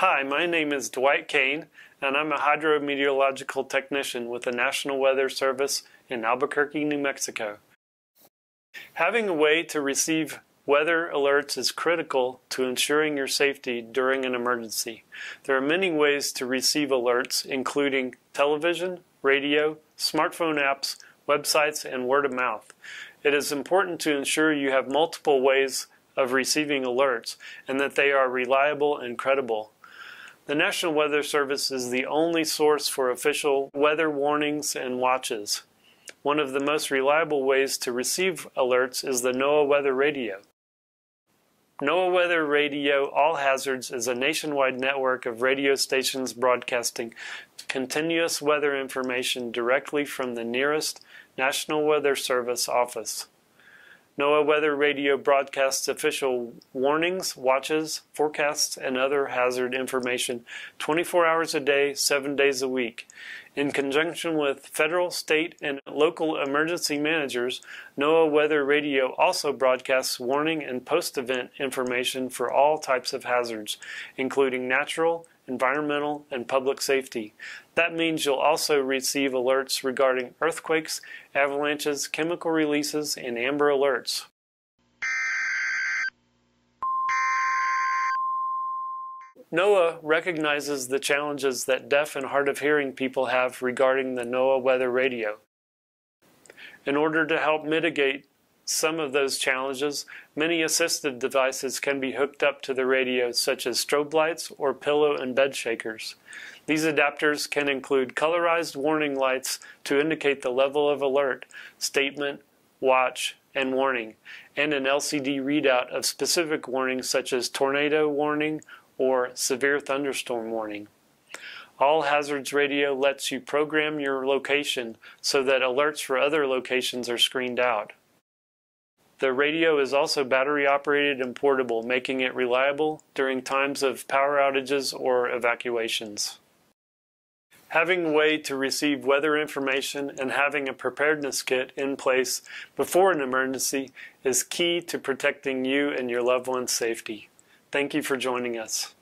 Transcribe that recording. Hi, my name is Dwight Kane, and I'm a hydrometeorological technician with the National Weather Service in Albuquerque, New Mexico. Having a way to receive weather alerts is critical to ensuring your safety during an emergency. There are many ways to receive alerts, including television, radio, smartphone apps, websites, and word of mouth. It is important to ensure you have multiple ways of receiving alerts and that they are reliable and credible. The National Weather Service is the only source for official weather warnings and watches. One of the most reliable ways to receive alerts is the NOAA Weather Radio. NOAA Weather Radio All Hazards is a nationwide network of radio stations broadcasting continuous weather information directly from the nearest National Weather Service office. NOAA Weather Radio broadcasts official warnings, watches, forecasts, and other hazard information 24 hours a day, 7 days a week. In conjunction with federal, state, and local emergency managers, NOAA Weather Radio also broadcasts warning and post-event information for all types of hazards, including natural, environmental, and public safety. That means you'll also receive alerts regarding earthquakes, avalanches, chemical releases, and amber alerts. NOAA recognizes the challenges that deaf and hard of hearing people have regarding the NOAA Weather Radio. In order to help mitigate some of those challenges, many assistive devices can be hooked up to the radio, such as strobe lights or pillow and bed shakers. These adapters can include colorized warning lights to indicate the level of alert, statement, watch, and warning, and an LCD readout of specific warnings such as tornado warning or severe thunderstorm warning. All Hazards Radio lets you program your location so that alerts for other locations are screened out. The radio is also battery operated and portable, making it reliable during times of power outages or evacuations. Having a way to receive weather information and having a preparedness kit in place before an emergency is key to protecting you and your loved one's safety. Thank you for joining us.